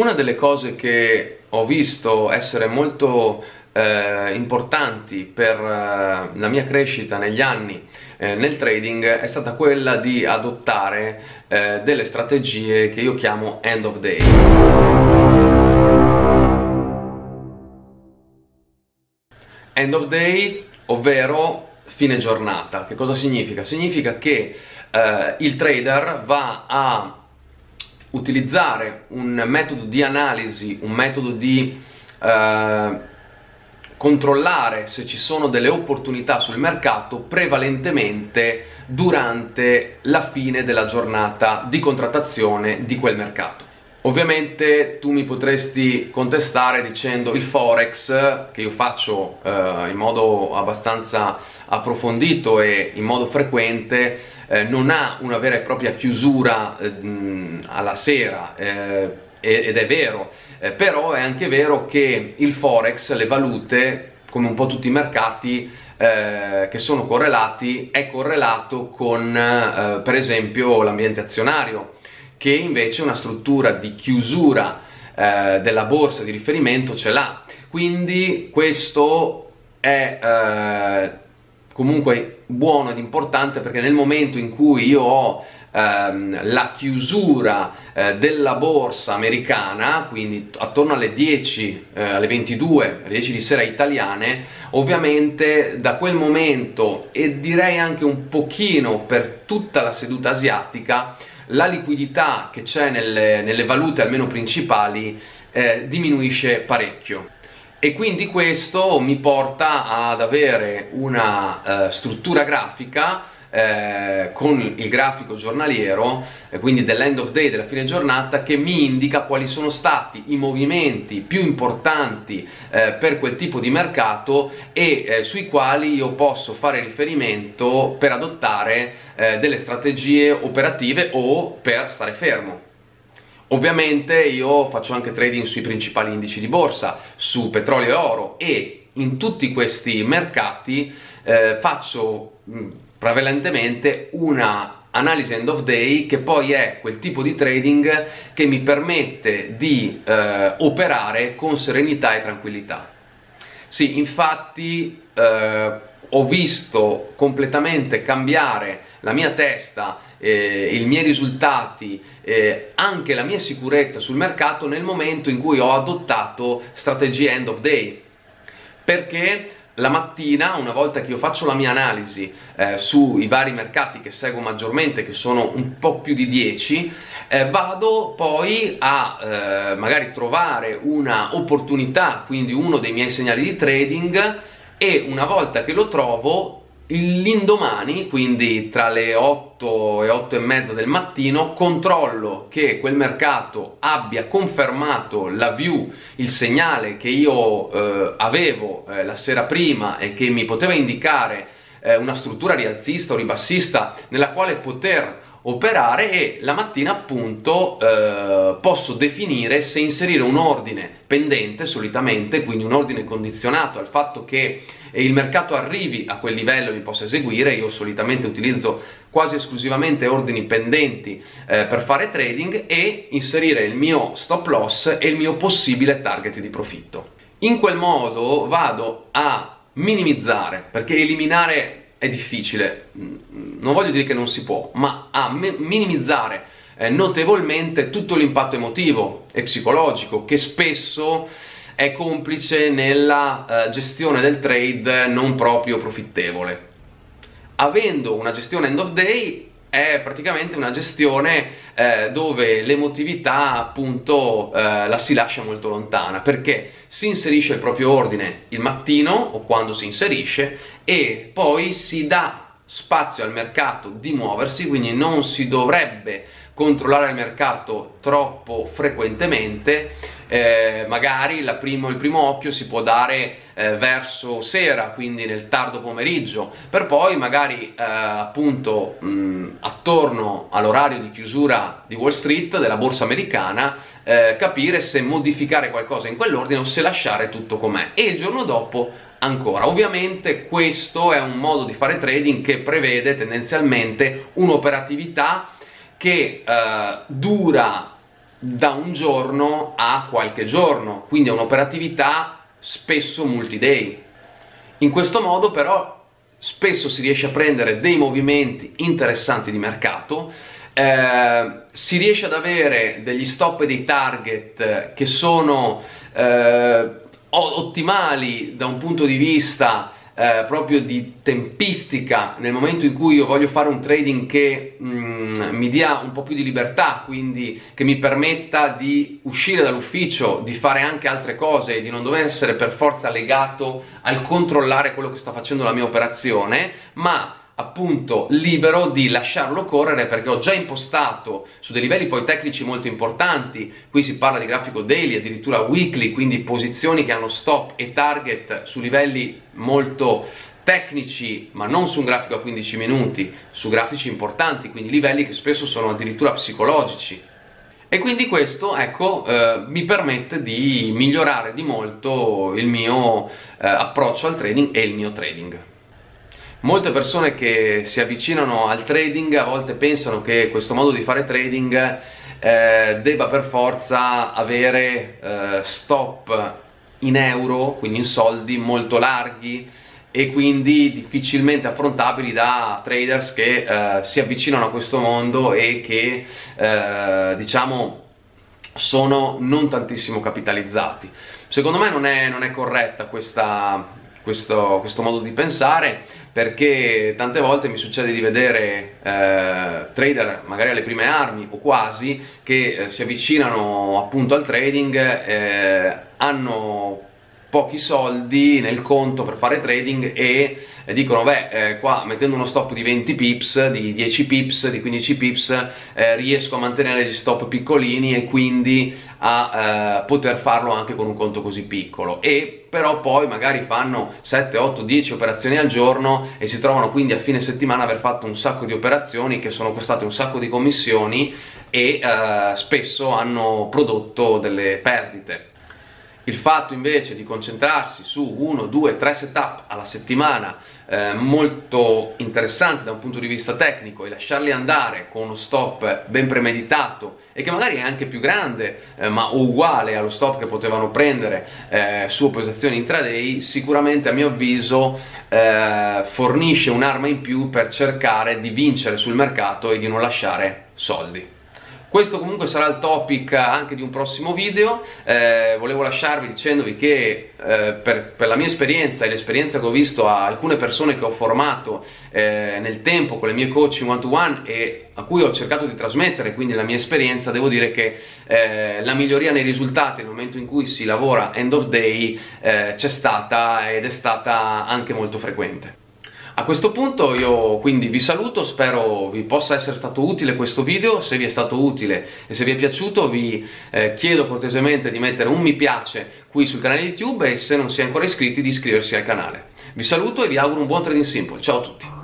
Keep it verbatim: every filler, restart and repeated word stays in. Una delle cose che ho visto essere molto eh, importanti per eh, la mia crescita negli anni eh, nel trading è stata quella di adottare eh, delle strategie che io chiamo end of day. End of day, ovvero fine giornata. Che cosa significa? Significa che eh, il trader va a utilizzare un metodo di analisi, un metodo di eh, controllare se ci sono delle opportunità sul mercato prevalentemente durante la fine della giornata di contrattazione di quel mercato. Ovviamente tu mi potresti contestare dicendo il forex, che io faccio eh, in modo abbastanza approfondito e in modo frequente, eh, non ha una vera e propria chiusura eh, alla sera, eh, ed è vero, eh, però è anche vero che il forex, le valute, come un po' tutti i mercati eh, che sono correlati, è correlato con eh, per esempio l'ambiente azionario, che invece una struttura di chiusura eh, della borsa di riferimento ce l'ha. Quindi questo è eh, comunque buono ed importante, perché nel momento in cui io ho ehm, la chiusura eh, della borsa americana, quindi attorno alle dieci, eh, alle ventidue, alle dieci di sera italiane, ovviamente da quel momento, e direi anche un pochino per tutta la seduta asiatica, la liquidità che c'è nelle, nelle valute, almeno principali, eh, diminuisce parecchio, e quindi questo mi porta ad avere una eh, struttura grafica eh, con il grafico giornaliero, eh, quindi dell'end of day, della fine giornata, che mi indica quali sono stati i movimenti più importanti eh, per quel tipo di mercato e eh, sui quali io posso fare riferimento per adottare delle strategie operative o per stare fermo. Ovviamente io faccio anche trading sui principali indici di borsa, su petrolio e oro, e in tutti questi mercati eh, faccio mh, prevalentemente una analisi end of day, che poi è quel tipo di trading che mi permette di eh, operare con serenità e tranquillità. Sì, infatti eh, ho visto completamente cambiare la mia testa, eh, i miei risultati, eh, anche la mia sicurezza sul mercato nel momento in cui ho adottato strategie end of day, perché la mattina, una volta che io faccio la mia analisi eh, sui vari mercati che seguo maggiormente, che sono un po' più di dieci, eh, vado poi a eh, magari trovare una opportunità, quindi uno dei miei segnali di trading, e una volta che lo trovo, l'indomani, quindi tra le otto e otto e mezza del mattino, controllo che quel mercato abbia confermato la view, il segnale che io eh, avevo eh, la sera prima, e che mi poteva indicare eh, una struttura rialzista o ribassista nella quale poter operare, e la mattina appunto eh, posso definire se inserire un ordine pendente, solitamente, quindi un ordine condizionato al fatto che il mercato arrivi a quel livello e mi possa eseguire. Io solitamente utilizzo quasi esclusivamente ordini pendenti eh, per fare trading, e inserire il mio stop loss e il mio possibile target di profitto. In quel modo vado a minimizzare, perché eliminare è difficile, non voglio dire che non si può, ma a minimizzare eh, notevolmente tutto l'impatto emotivo e psicologico, che spesso è complice nella eh, gestione del trade non proprio profittevole. Avendo una gestione end of day, è praticamente una gestione eh, dove l'emotività appunto eh, la si lascia molto lontana, perché si inserisce il proprio ordine il mattino, o quando si inserisce, e poi si dà spazio al mercato di muoversi, quindi non si dovrebbe controllare il mercato troppo frequentemente. Eh, magari la primo, il primo occhio si può dare eh, verso sera, quindi nel tardo pomeriggio, per poi magari eh, appunto mh, attorno all'orario di chiusura di Wall Street, della borsa americana, eh, capire se modificare qualcosa in quell'ordine o se lasciare tutto com'è, e il giorno dopo ancora. Ovviamente questo è un modo di fare trading che prevede tendenzialmente un'operatività che eh, dura da un giorno a qualche giorno, quindi è un'operatività spesso multi-day. In questo modo però spesso si riesce a prendere dei movimenti interessanti di mercato, eh, si riesce ad avere degli stop e dei target che sono eh, ottimali da un punto di vista eh, proprio di tempistica, nel momento in cui io voglio fare un trading che mh, mi dia un po' più di libertà, quindi che mi permetta di uscire dall'ufficio, di fare anche altre cose, di non dover essere per forza legato al controllare quello che sta facendo la mia operazione, ma appunto libero di lasciarlo correre perché ho già impostato su dei livelli poi tecnici molto importanti. Qui si parla di grafico daily, addirittura weekly, quindi posizioni che hanno stop e target su livelli molto tecnici, ma non su un grafico a quindici minuti, su grafici importanti, quindi livelli che spesso sono addirittura psicologici. E quindi questo, ecco, eh, mi permette di migliorare di molto il mio eh, approccio al trading e il mio trading. Molte persone che si avvicinano al trading a volte pensano che questo modo di fare trading eh, debba per forza avere eh, stop in euro, quindi in soldi, molto larghi e quindi difficilmente affrontabili da traders che eh, si avvicinano a questo mondo e che eh, diciamo sono non tantissimo capitalizzati. Secondo me non è, non è corretta questa... Questo, questo modo di pensare, perché tante volte mi succede di vedere eh, trader magari alle prime armi o quasi che eh, si avvicinano appunto al trading, eh, hanno pochi soldi nel conto per fare trading e eh, dicono beh eh, qua mettendo uno stop di venti pips, di dieci pips, di quindici pips eh, riesco a mantenere gli stop piccolini e quindi a eh, poter farlo anche con un conto così piccolo, e però poi magari fanno sette, otto, dieci operazioni al giorno e si trovano quindi a fine settimana aver fatto un sacco di operazioni che sono costate un sacco di commissioni e eh, spesso hanno prodotto delle perdite. Il fatto invece di concentrarsi su uno, due, tre setup alla settimana eh, molto interessanti da un punto di vista tecnico e lasciarli andare con uno stop ben premeditato e che magari è anche più grande eh, ma uguale allo stop che potevano prendere eh, su operazioni intraday, sicuramente a mio avviso eh, fornisce un'arma in più per cercare di vincere sul mercato e di non lasciare soldi. Questo comunque sarà il topic anche di un prossimo video. Eh, volevo lasciarvi dicendovi che eh, per, per la mia esperienza e l'esperienza che ho visto a alcune persone che ho formato eh, nel tempo con le mie coaching one to one e a cui ho cercato di trasmettere quindi la mia esperienza, devo dire che eh, la miglioria nei risultati nel momento in cui si lavora end of day eh, c'è stata ed è stata anche molto frequente. A questo punto io quindi vi saluto, spero vi possa essere stato utile questo video. Se vi è stato utile e se vi è piaciuto vi eh, chiedo cortesemente di mettere un mi piace qui sul canale YouTube e se non siete ancora iscritti di iscriversi al canale. Vi saluto e vi auguro un buon trading simple, ciao a tutti!